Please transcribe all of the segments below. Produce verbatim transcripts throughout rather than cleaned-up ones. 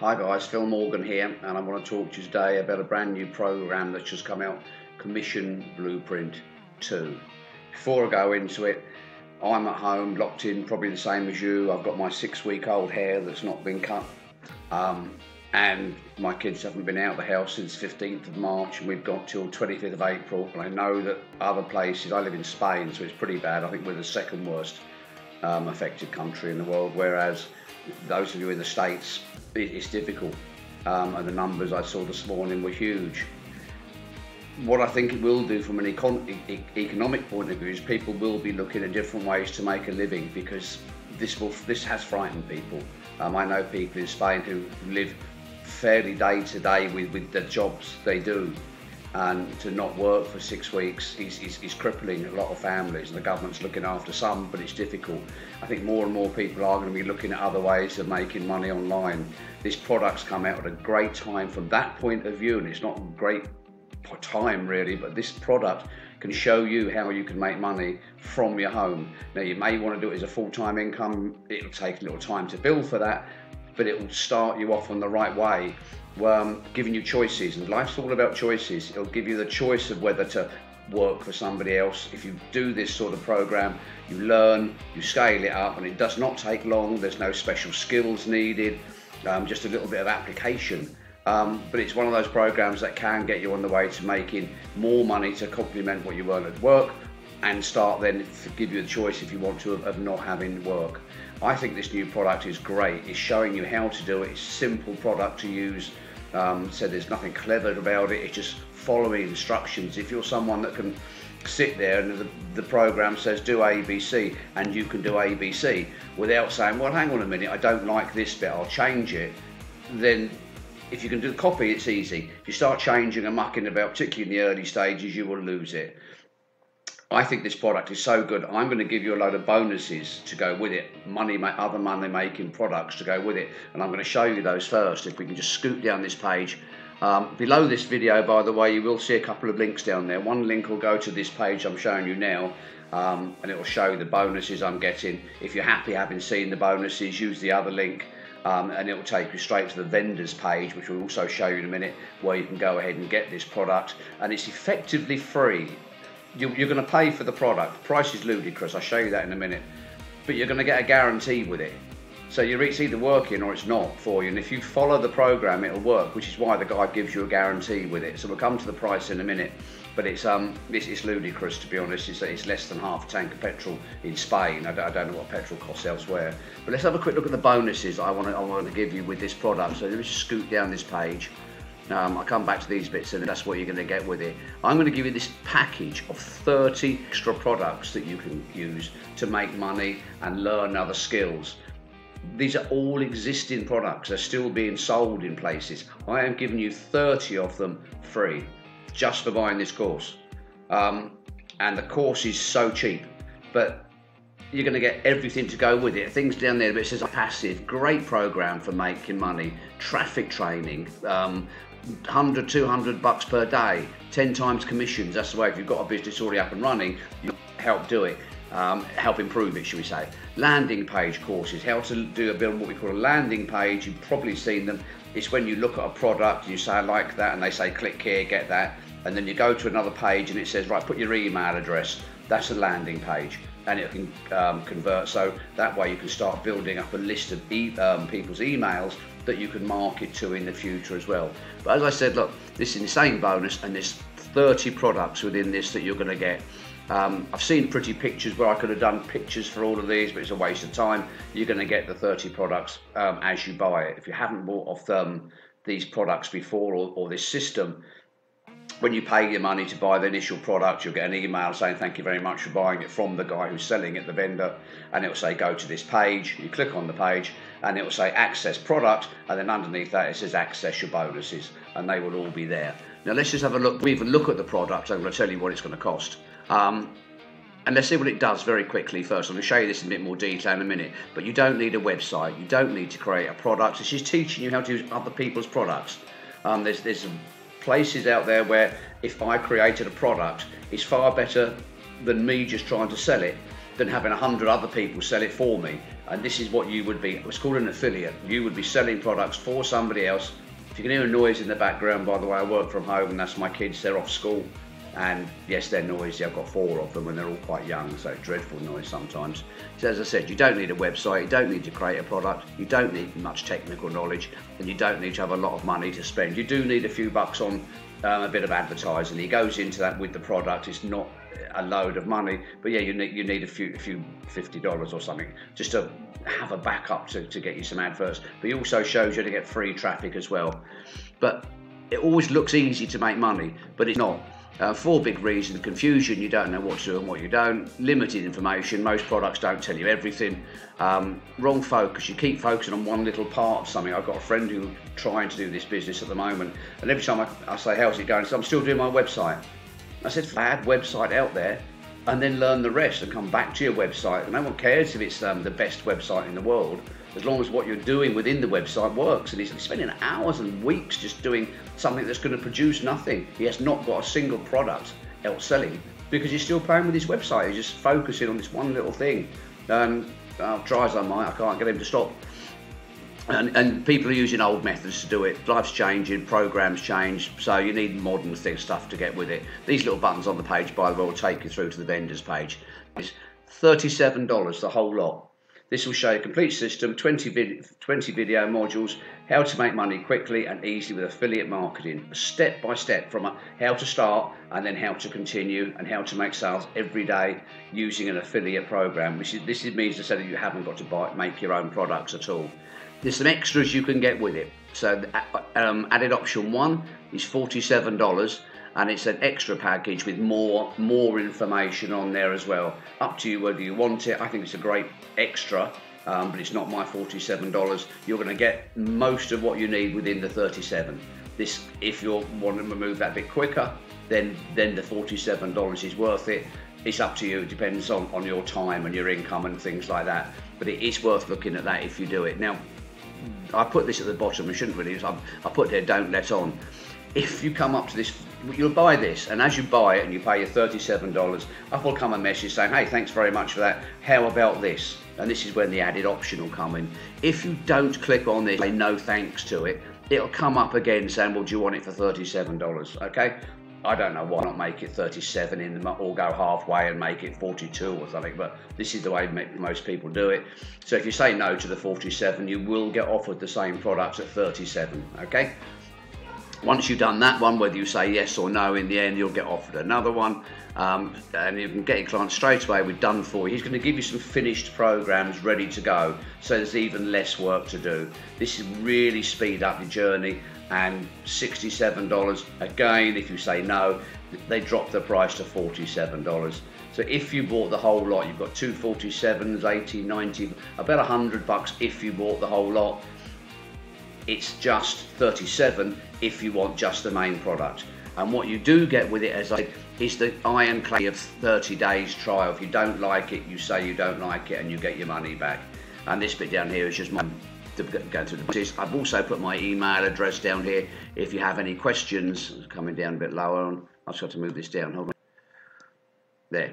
Hi guys, Phil Morgan here, and I want to talk to you today about a brand new program that's just come out, Commission Blueprint two. Before I go into it, I'm at home, locked in, probably the same as you. I've got my six week old hair that's not been cut, um, and my kids haven't been out of the house since fifteenth of March, and we've got till twenty-fifth of April. And I know that other places, I live in Spain, so it's pretty bad. I think we're the second worst um, affected country in the world, whereas those of you in the States, it's difficult, um, and the numbers I saw this morning were huge. What I think it will do from an econ e economic point of view is people will be looking at different ways to make a living, because this will this has frightened people. Um, I know people in Spain who live fairly day to day with, with the jobs they do, and to not work for six weeks is, is, is crippling a lot of families. And the government's looking after some, but it's difficult. I think more and more people are going to be looking at other ways of making money online. This product's come out at a great time from that point of view, and it's not a great time really, but this product can show you how you can make money from your home. Now, you may want to do it as a full-time income. It'll take a little time to build for that, but it will start you off on the right way, um, giving you choices. And life's all about choices. It'll give you the choice of whether to work for somebody else. If you do this sort of program, you learn, you scale it up, and it does not take long. There's no special skills needed, um, just a little bit of application. Um, but it's one of those programs that can get you on the way to making more money to complement what you earn at work, and start then to give you the choice, if you want to, of not having work. I think this new product is great. It's showing you how to do it. It's a simple product to use. Um, so there's nothing clever about it. It's just following instructions. If you're someone that can sit there and the, the program says do A B C, and you can do A B C without saying, well, hang on a minute, I don't like this bit, I'll change it. Then if you can do the copy, it's easy. If you start changing and mucking about, particularly in the early stages, you will lose it. I think this product is so good. I'm going to give you a load of bonuses to go with it, money, other money-making products to go with it, and I'm going to show you those first. If we can just scoot down this page, um, below this video, by the way, you will see a couple of links down there. One link will go to this page I'm showing you now, um, and it will show the bonuses I'm getting. If you're happy having seen the bonuses, use the other link. Um, and it will take you straight to the vendors page, which will also show you in a minute, where you can go ahead and get this product, and it's effectively free. You, you're going to pay for the product. Price is ludicrous, I'll show you that in a minute, but you're going to get a guarantee with it. So you're, it's either working or it's not for you, and if you follow the program, it'll work, which is why the guy gives you a guarantee with it. So we'll come to the price in a minute, but it's um it's, it's ludicrous, to be honest. It's, it's less than half a tank of petrol in Spain. I don't, I don't know what petrol costs elsewhere. But let's have a quick look at the bonuses I want to I want to give you with this product. So let me just scoot down this page. Um, I'll come back to these bits, and that's what you're going to get with it. I'm going to give you this package of thirty extra products that you can use to make money and learn other skills. These are all existing products. They're still being sold in places. I am giving you thirty of them free just for buying this course. Um, and the course is so cheap, but you're going to get everything to go with it. Things down there, but it says passive, great program for making money, traffic training, um, one hundred, two hundred bucks per day, ten times commissions. That's the way, if you've got a business already up and running, you help do it. Um, help improve it, should we say. Landing page courses, how to do a build what we call a landing page. You've probably seen them. It's when you look at a product and you say I like that, and they say click here, get that, and then you go to another page and it says right, put your email address. That's a landing page, and it can um, convert, so that way you can start building up a list of e um, people's emails that you can market to in the future as well. But as I said, look, this insane bonus, and there's thirty products within this that you're going to get. Um, I've seen pretty pictures where I could have done pictures for all of these, but it's a waste of time. You're going to get the thirty products um, as you buy it. If you haven't bought off um, these products before, or, or this system, when you pay your money to buy the initial product, you'll get an email saying thank you very much for buying it from the guy who's selling it, the vendor, and it'll say go to this page. You click on the page and it'll say access product, and then underneath that it says access your bonuses, and they will all be there. Now let's just have a look. We even look at the product. I'm going to tell you what it's going to cost. Um, and let's see what it does very quickly first. I'm going to show you this in a bit more detail in a minute, but you don't need a website, you don't need to create a product. It's just teaching you how to use other people's products. Um, there's, there's places out there where if I created a product, it's far better than me just trying to sell it. than having a hundred other people sell it for me. And this is what you would be, it's called an affiliate. You would be selling products for somebody else. If you can hear a noise in the background, by the way, I work from home and that's my kids, they're off school. And yes, they're noisy, I've got four of them and they're all quite young, so dreadful noise sometimes. So as I said, you don't need a website, you don't need to create a product, you don't need much technical knowledge, and you don't need to have a lot of money to spend. You do need a few bucks on um, a bit of advertising. He goes into that with the product, it's not a load of money, but yeah, you need, you need a few, a few fifty dollars or something, just to have a backup to, to get you some adverts. But he also shows you to get free traffic as well. But it always looks easy to make money, but it's not. Uh, four big reasons: confusion, you don't know what to do and what you don't; limited information, most products don't tell you everything; um, wrong focus, you keep focusing on one little part of something. I've got a friend who's trying to do this business at the moment, and every time I, I say, how's it going? He says, I'm still doing my website. I said, add website out there and then learn the rest and come back to your website. And no one cares if it's um, the best website in the world, as long as what you're doing within the website works. And he's spending hours and weeks just doing something that's going to produce nothing. He has not got a single product else selling because he's still playing with his website. He's just focusing on this one little thing. Um, I'll try as I might, I can't get him to stop. And, and people are using old methods to do it. Life's changing, programs change, so you need modern things, stuff to get with it. These little buttons on the page, by the way, will take you through to the vendors page. It's thirty-seven dollars, the whole lot. This will show you a complete system, twenty, vid twenty video modules, how to make money quickly and easily with affiliate marketing, step by step, from how to start and then how to continue and how to make sales every day using an affiliate program. Which is, this means to say that you haven't got to buy, make your own products at all. There's some extras you can get with it. So um, added option one is forty-seven dollars, and it's an extra package with more more information on there as well. Up to you whether you want it. I think it's a great extra, um, but it's not my forty-seven dollars. You're going to get most of what you need within the thirty-seven dollars. This, if you want to move that bit quicker, then then the forty-seven dollars is worth it. It's up to you, it depends on, on your time and your income and things like that. But it is worth looking at that if you do it. Now, I put this at the bottom, I shouldn't really, I put there, don't let on. If you come up to this, you'll buy this, and as you buy it and you pay your thirty-seven dollars, up will come a message saying, hey, thanks very much for that, how about this? And this is when the added option will come in. If you don't click on this, say no thanks to it, it'll come up again saying, well, do you want it for thirty-seven dollars, okay? I don't know why not make it thirty-seven in the, or go halfway and make it forty-two or something, but this is the way most people do it. So if you say no to the forty-seven, you will get offered the same products at thirty-seven, okay? Once you've done that one, whether you say yes or no, in the end you'll get offered another one, um, and you can get your client straight away with done for you. He's going to give you some finished programs ready to go, so there's even less work to do. This is really speed up your journey. And sixty-seven dollars, again, if you say no, they drop the price to forty-seven dollars. So if you bought the whole lot, you've got two forty-sevens, eighty, ninety, about a hundred bucks if you bought the whole lot. It's just thirty-seven if you want just the main product. And what you do get with it, as I said, is the ironclad of thirty days trial. If you don't like it, you say you don't like it and you get your money back. And this bit down here is just my going through the boxes. I've also put my email address down here if you have any questions. It's coming down a bit lower on. I've just got to move this down. Hold on. There.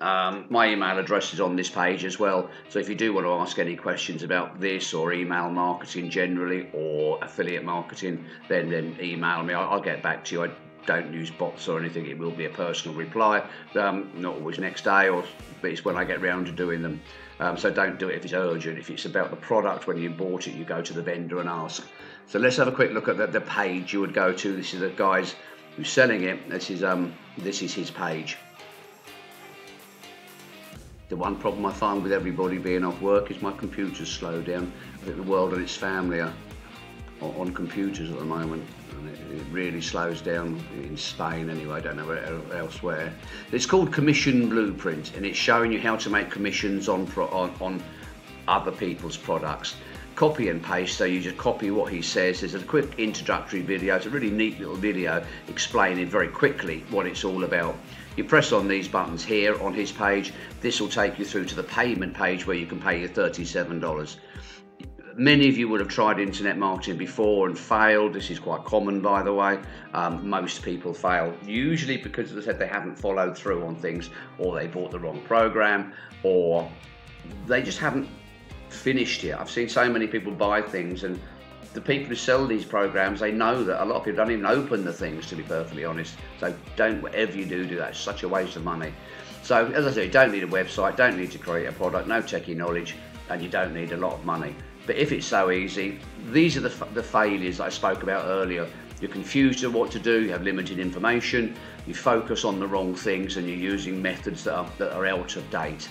Um, my email address is on this page as well. So if you do want to ask any questions about this or email marketing generally or affiliate marketing, then then email me. I'll, I'll get back to you. I don't use bots or anything. It will be a personal reply. Um, not always next day, or but it's when I get round to doing them. Um, so don't do it if it's urgent. If it's about the product when you bought it, you go to the vendor and ask. So let's have a quick look at the, the page you would go to. This is the guys who's selling it. This is um this is his page. The one problem I find with everybody being off work is my computers slow down. I think the world and its family are on computers at the moment. And it, it really slows down in Spain anyway, I don't know elsewhere. It's called Commission Blueprint, and it's showing you how to make commissions on, pro, on, on other people's products. Copy and paste, so you just copy what he says. There's a quick introductory video, it's a really neat little video explaining very quickly what it's all about. You press on these buttons here on his page, this will take you through to the payment page where you can pay your thirty-seven dollars. Many of you would have tried internet marketing before and failed. This is quite common, by the way. Um, most people fail, usually because, as I said, they haven't followed through on things, or they bought the wrong program, or they just haven't finished it. I've seen so many people buy things, and the people who sell these programs, they know that a lot of people don't even open the things, to be perfectly honest. So don't, whatever you do, do that. It's such a waste of money. So, as I say, you don't need a website, don't need to create a product, no techie knowledge, and you don't need a lot of money. But if it's so easy, these are the, the failures that I spoke about earlier. You're confused on what to do, you have limited information, you focus on the wrong things, and you're using methods that are, that are out of date.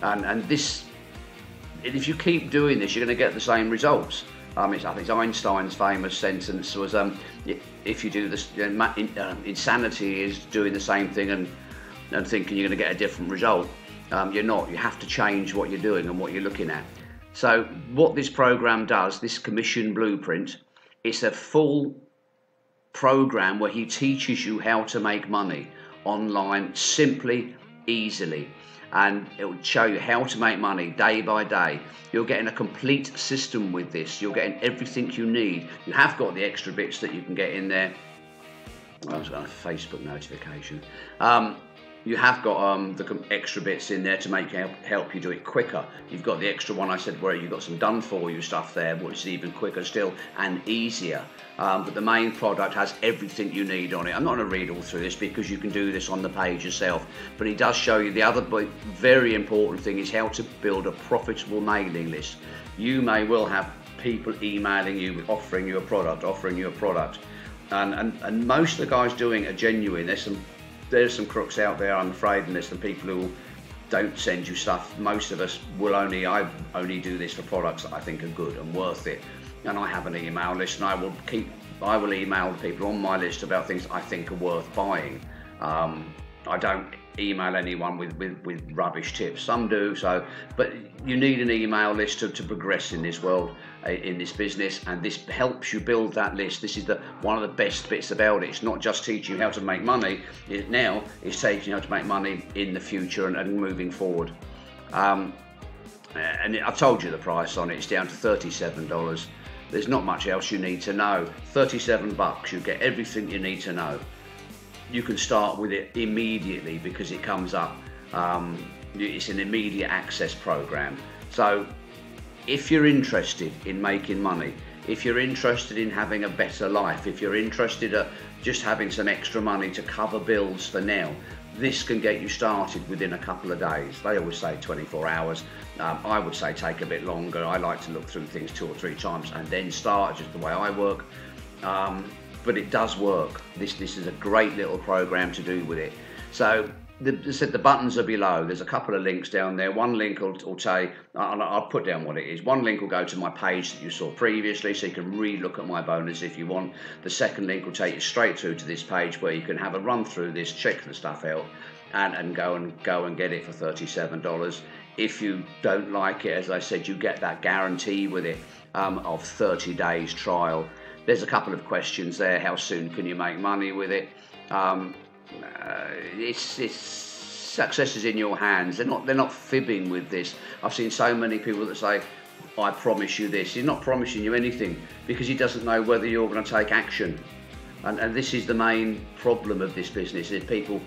And, and this, if you keep doing this, you're going to get the same results. Um, it's, I think it's Einstein's famous sentence was, um, if you do this, you know, insanity is doing the same thing and, and thinking you're going to get a different result. Um, you're not. You have to change what you're doing and what you're looking at. So what this program does, this Commission Blueprint, it's a full program where he teaches you how to make money online simply, easily. And it will show you how to make money day by day. You're getting a complete system with this. You're getting everything you need. You have got the extra bits that you can get in there. Oh, I was got a Facebook notification. Um, you have got um, the extra bits in there to make help, help you do it quicker. You've got the extra one I said where you've got some done for you stuff there, which is even quicker still and easier. Um, but the main product has everything you need on it. I'm not going to read all through this because you can do this on the page yourself, but it does show you the other very important thing is how to build a profitable mailing list. You may well have people emailing you, offering you a product, offering you a product. And, and, and most of the guys doing it are genuine. There's some There's some crooks out there, I'm afraid, and there's some people who don't send you stuff. Most of us will only, I only do this for products that I think are good and worth it. And I have an email list, and I will keep, I will email people on my list about things I think are worth buying. Um, I don't email anyone with, with, with rubbish tips. Some do, so, but you need an email list to, to progress in this world, in this business, and this helps you build that list. This is the one of the best bits about it. It's not just teaching you how to make money, it now it's teaching you how to make money in the future and, and moving forward. Um, and I've told you the price on it, it's down to thirty-seven dollars. There's not much else you need to know. thirty-seven bucks, you get everything you need to know. You can start with it immediately because it comes up. Um, it's an immediate access program. So if you're interested in making money, if you're interested in having a better life, if you're interested in just having some extra money to cover bills for now, this can get you started within a couple of days. They always say twenty-four hours. Um, I would say take a bit longer. I like to look through things two or three times and then start, just the way I work. Um, But it does work. This this is a great little program to do with it. So the, the buttons are below. There's a couple of links down there. One link will, will say, I'll, I'll put down what it is. One link will go to my page that you saw previously, so you can re-look at my bonus if you want. The second link will take you straight through to this page where you can have a run through this, check the stuff out, and and go and go and get it for thirty-seven dollars. If you don't like it, as I said, you get that guarantee with it um, of thirty days trial. There's a couple of questions there. How soon can you make money with it? Um, uh, it's, it's success is in your hands. They're not they're not fibbing with this. I've seen so many people that say, "I promise you this." He's not promising you anything because he doesn't know whether you're going to take action. And, and this is the main problem of this business: is people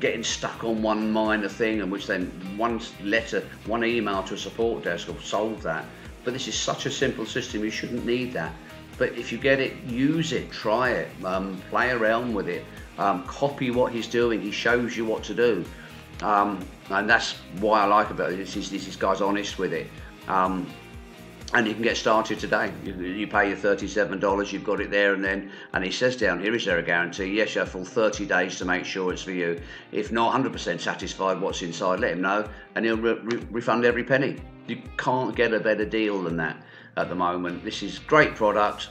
getting stuck on one minor thing, and which then one letter, one email to a support desk will solve that. But this is such a simple system. You shouldn't need that. But if you get it, use it, try it, um, play around with it, um, copy what he's doing. He shows you what to do. Um, and that's why I like about this, is this guy's honest with it. Um, and you can get started today. You, you pay your thirty-seven dollars, you've got it there and then. And he says down here, is there a guarantee? Yes, you have full thirty days to make sure it's for you. If not one hundred percent satisfied what's inside, let him know and he'll re re refund every penny. You can't get a better deal than that at the moment. This is great product.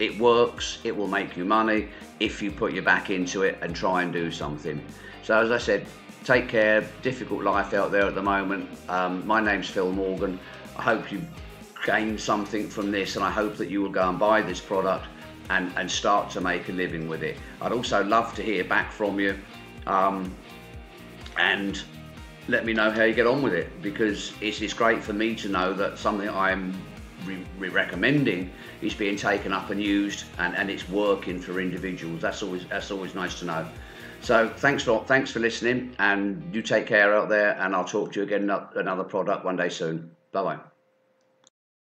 It works. It will make you money if you put your back into it and try and do something. So as I said, take care. Difficult life out there at the moment. Um, my name's Phil Morgan. I hope you gained something from this, and I hope that you will go and buy this product and, and start to make a living with it. I'd also love to hear back from you um, and let me know how you get on with it, because it's, it's great for me to know that something I'm re-recommending is being taken up and used, and, and it's working for individuals. That's always that's always nice to know. So thanks for thanks for listening, and you take care out there, and I'll talk to you again about another product one day soon. Bye bye.